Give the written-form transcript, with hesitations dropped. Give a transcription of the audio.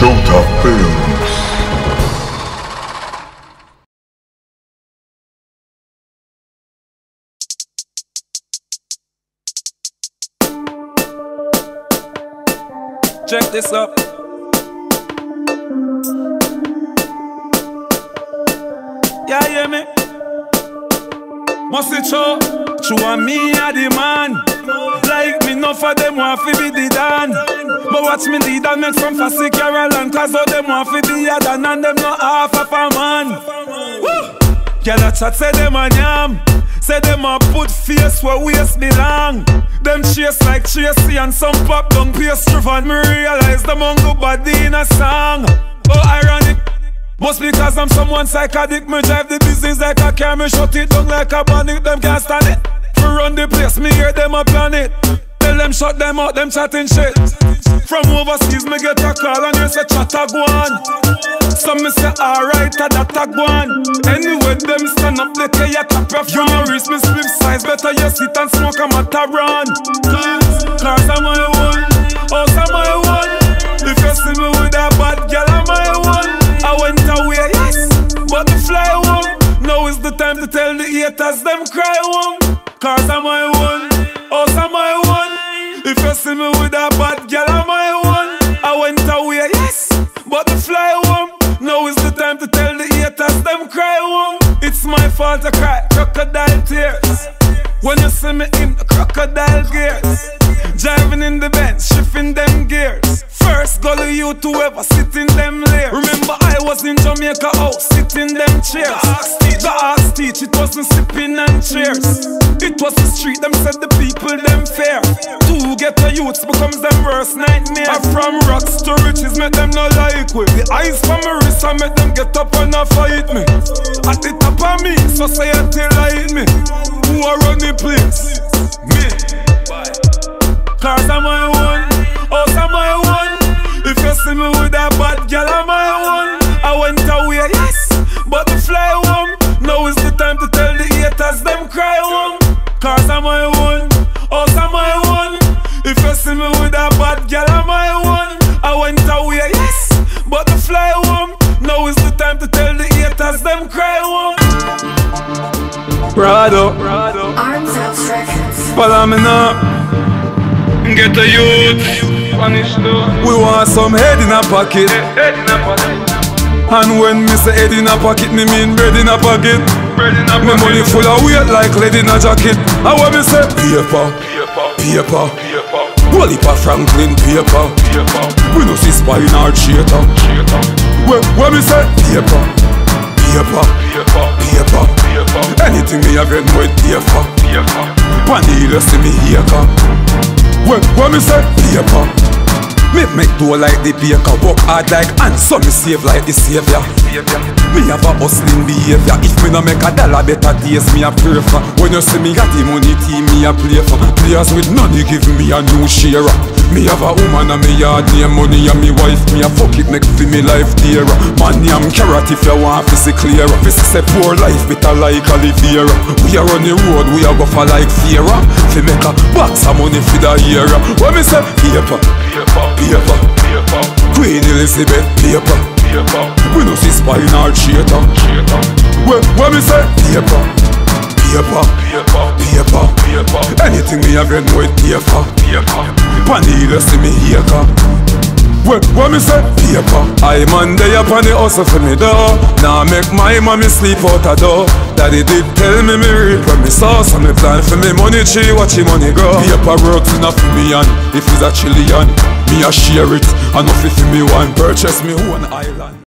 Shota Films. Check this up. Yeah, hear me? Must it show? True and me are the man. Like me no for them want fi be the dan. But watch me lead and make from Fassy Caroline. Cause all them want fi be a dan and them no half of a man. Girl a chat say them a yam. Say them a put face where waist belong. Them chase like Tracy and some pop down pastry van. Me realize them on go body in a song. Oh ironic, must because I'm someone psychotic. Me drive the business like a car, me shut it down like a bandit. Them can't stand it, me run the place, me hear them a plan it. Tell them shut them out, them chatting shit. From overseas me get a call and they say chatter go on. Some me say alright, that a go on. Anyway them stand up, they tell you top off. You no reach me slip size, better you sit and smoke a Mataran. Cars are my one, house are my one. If you see me with a bad girl I'm my one. I went away, yes, but the fly home. Now is the time to tell the haters them cry home. Cars are my one, house are my one. If you see me with a bad girl, I'm my one. I went away, yes, but the fly home. Now is the time to tell the haters them cry home. It's my fault I cry crocodile tears. When you see me in the crocodile gears, driving in the Benz, shifting them gears. First go to you to ever sit in them lair. Remember I was in Jamaica house, sitting them chairs. The ass teach, it wasn't sipping and cheers. It was the street, them said the people, them fair. Two ghetto youths becomes them worst nightmare. I from rocks to riches, make them no like we. The eyes from my wrist, I make them get up and I fight me. At the top of me, society like me. Who are running place? Me. Cars are my one, house are my one. If you see me with a bad girl, I'm my one. I went away, yes, but the fly home. Now is the time to tell the haters them cry home. Cars are my one, house are my one. If you see me with a bad girl, I'm my one. I went away, yes, but the fly home. Now is the time to tell the haters them cry home. Prado, Arms Out Records. Follow me now. Get a youth. We want some head in a pocket. And when me say head in a pocket, me mean bread in a pocket. My money full of weight like lead in a jacket. And when me say paper, paper, Walipa Franklin paper, we no see spine or traitor. When me say paper, paper, anything me a get with paper. Vanilla see me here come. When me say paper, me make do like the baker. Work hard like and so me save like the savior. Me have a hustling behavior. If me no make a dollar, better days me a pray for. When you see me got the money team me a play for. Players with money give me a new share. Me have a woman and me yard name money and me wife. Me a fuck it make for me life dearer. Money I'm carrot if you want to see clearer. This is a poor life better like Oliveira. We are on the road, we are go for like Fiera. Fi make a box of money for the era. When me say paper, paper, Queen Elizabeth paper, we no see spine or traitor. When me say paper, paper, anything me a get with paper. Vanilla see me here come. When me say paper, I man day up on the hustle for me door. Now make my mommy sleep out a door. Daddy did tell me me reap when me saw. So me plan for me money tree, watch him money grow. Paper works enough for me and if it's a trillion, me a share it. Enough if me one purchase me one island.